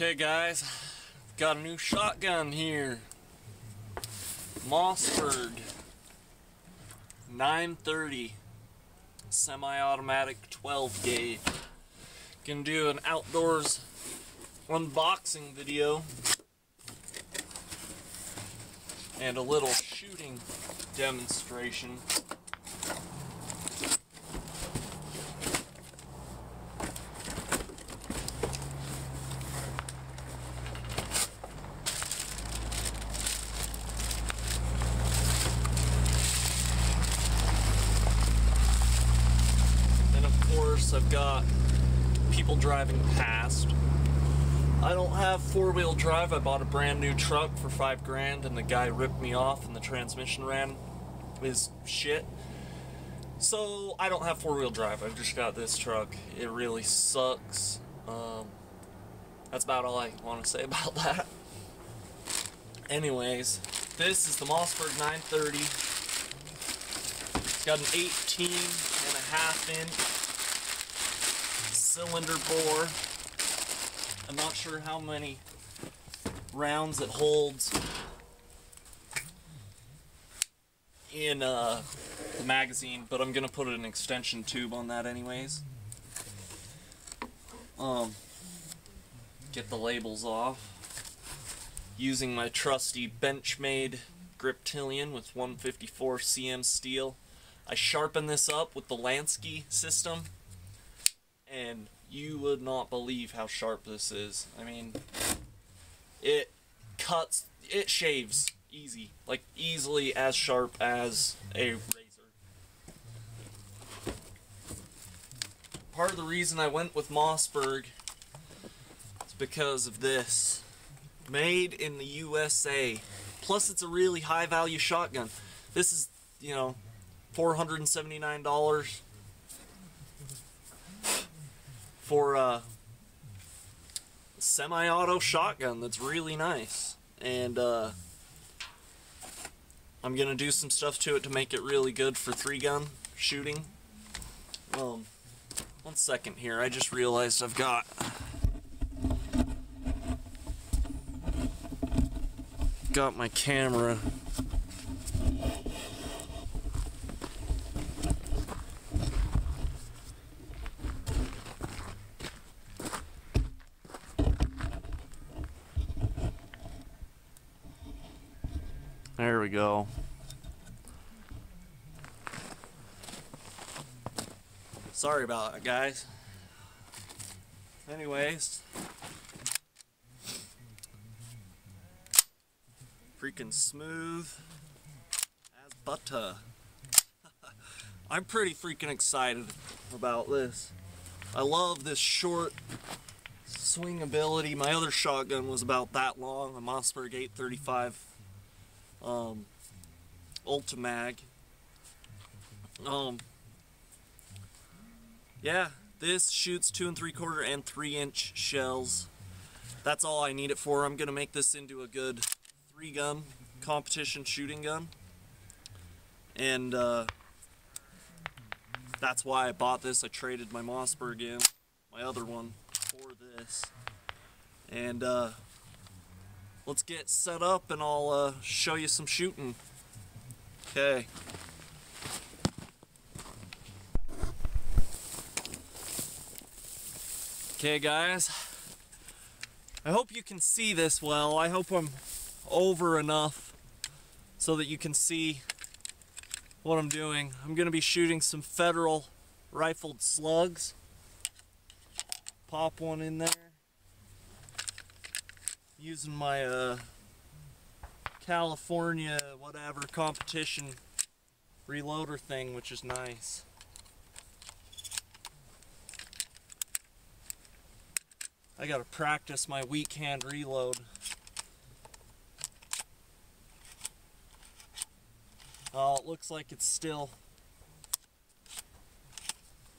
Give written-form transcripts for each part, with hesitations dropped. Okay guys, got a new shotgun here, Mossberg 930 semi-automatic 12 gauge. Gonna do an outdoors unboxing video and a little shooting demonstration. I've got people driving past. I don't have four-wheel drive. I bought a brand new truck for $5,000 and the guy ripped me off and the transmission ran his shit. So I don't have four-wheel drive. I've just got this truck. It really sucks. That's about all I want to say about that. Anyways, this is the Mossberg 930. It's got an 18.5-inch cylinder bore. I'm not sure how many rounds it holds in the magazine, but I'm gonna put an extension tube on that anyways. Get the labels off using my trusty Benchmade Griptilian with 154 cm steel. I sharpened this up with the Lansky system, and you would not believe how sharp this is. I mean, it cuts, it shaves easy, like easily as sharp as a razor. Part of the reason I went with Mossberg is because of this. Made in the USA. Plus it's a really high value shotgun. This is, you know, $479. For a semi-auto shotgun that's really nice, and I'm gonna do some stuff to it to make it really good for 3-gun shooting. One second here, I just realized I've got my camera. There we go. Sorry about it, guys. Anyways, freaking smooth as butter. I'm pretty freaking excited about this. I love this short swingability. My other shotgun was about that long, a Mossberg 835. Ultimag. Yeah, this shoots 2 3/4 and 3-inch shells. That's all I need it for. I'm gonna make this into a good 3-gun competition shooting gun, and that's why I bought this. I traded my Mossberg in, my other one, for this, and let's get set up and I'll show you some shooting. Okay. Okay guys, I hope you can see this well. I hope I'm over enough so that you can see what I'm doing. I'm gonna be shooting some Federal rifled slugs. Pop one in there. Using my California whatever competition reloader thing, which is nice. I gotta practice my weak hand reload. Oh, it looks like it's still...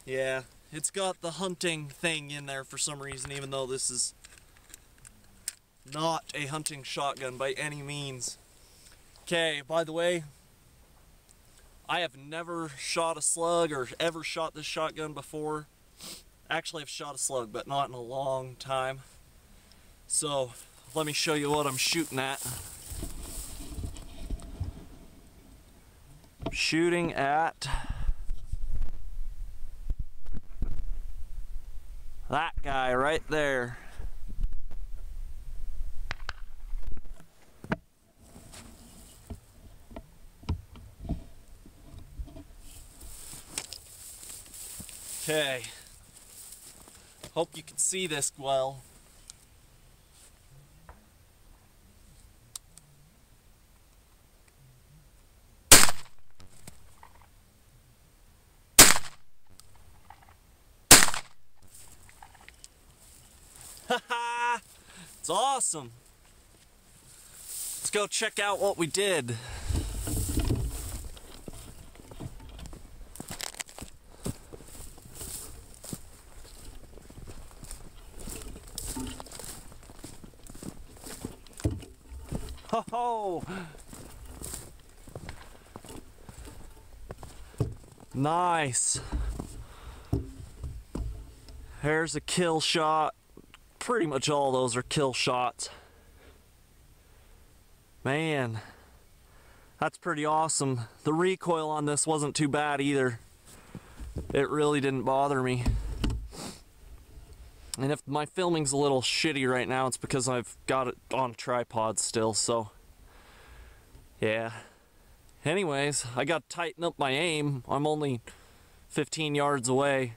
yeah, it's got the hunting thing in there for some reason, even though this is not a hunting shotgun by any means. Okay, by the way, I have never shot a slug or ever shot this shotgun before. Actually, I've shot a slug, but not in a long time. So let me show you what I'm shooting at. I'm shooting at that guy right there. Okay, hope you can see this well. Haha, it's awesome. Let's go check out what we did. Ho ho! Nice. Here's a kill shot. Pretty much all those are kill shots. Man, that's pretty awesome. The recoil on this wasn't too bad either. It really didn't bother me. And if my filming's a little shitty right now, it's because I've got it on a tripod still, so yeah. Anyways, I gotta tighten up my aim. I'm only 15 yards away.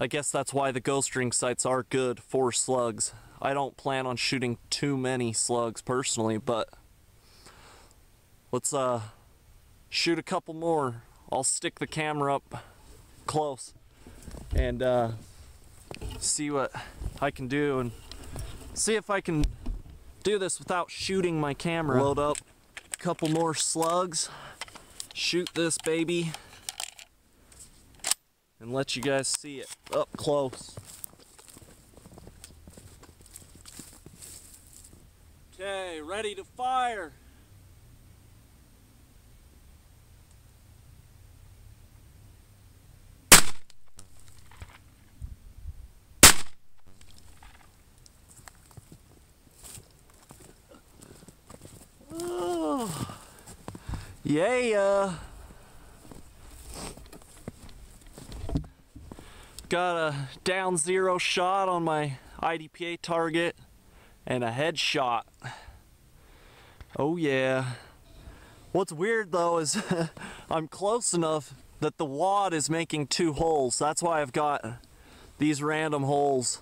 I guess that's why the ghost ring sights are good for slugs. I don't plan on shooting too many slugs personally, but let's shoot a couple more. I'll stick the camera up close and see what I can do, and see if I can do this without shooting my camera. Load up a couple more slugs, shoot this baby, and let you guys see it up close. Okay, ready to fire. Yeah, got a down zero shot on my IDPA target and a head shot. Oh yeah. What's weird though is I'm close enough that the wad is making two holes. That's why I've got these random holes.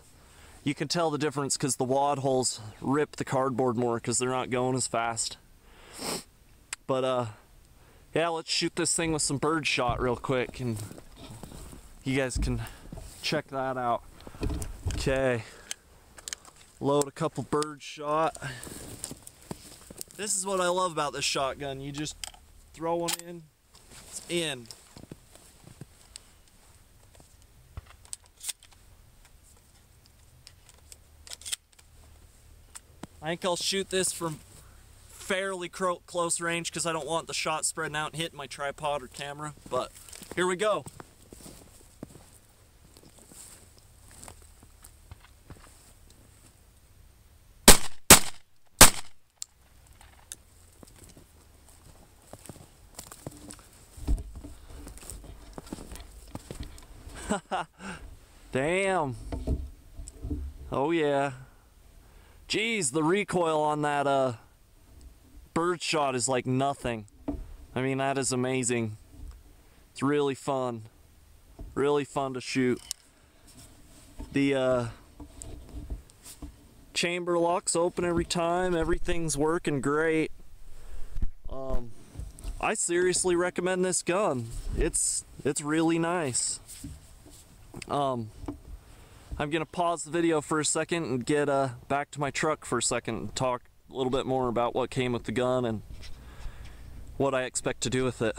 You can tell the difference because the wad holes rip the cardboard more because they're not going as fast. But yeah, let's shoot this thing with some bird shot real quick and you guys can check that out. Okay, load a couple bird shot. This is what I love about this shotgun. You just throw one in, it's in. I think I'll shoot this from fairly close range because I don't want the shot spreading out and hitting my tripod or camera, but here we go. Damn. Oh yeah. Geez, the recoil on that bird shot is like nothing. I mean, that is amazing. It's really fun. Really fun to shoot. The chamber lock's open every time. Everything's working great. I seriously recommend this gun. It's really nice. I'm gonna pause the video for a second and get back to my truck for a second and talk a little bit more about what came with the gun and what I expect to do with it.